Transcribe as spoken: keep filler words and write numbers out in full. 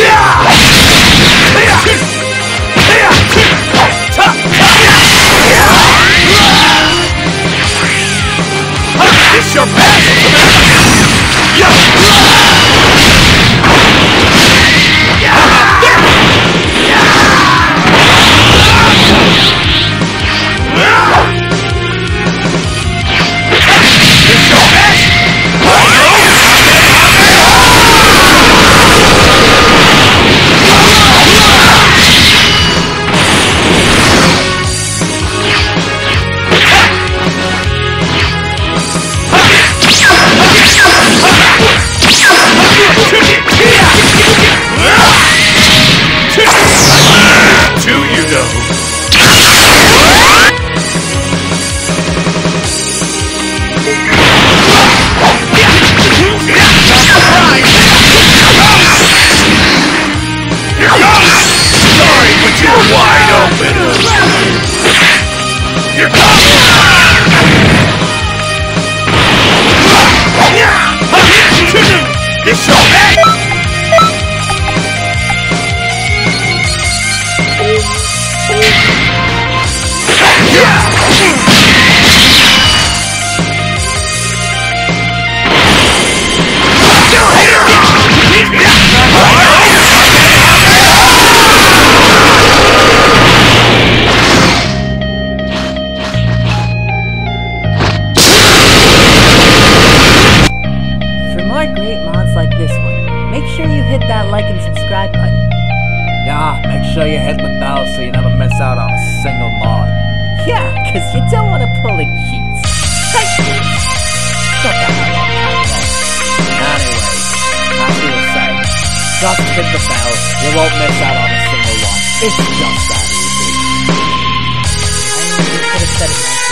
It's your it's just that easy. I need to set it up.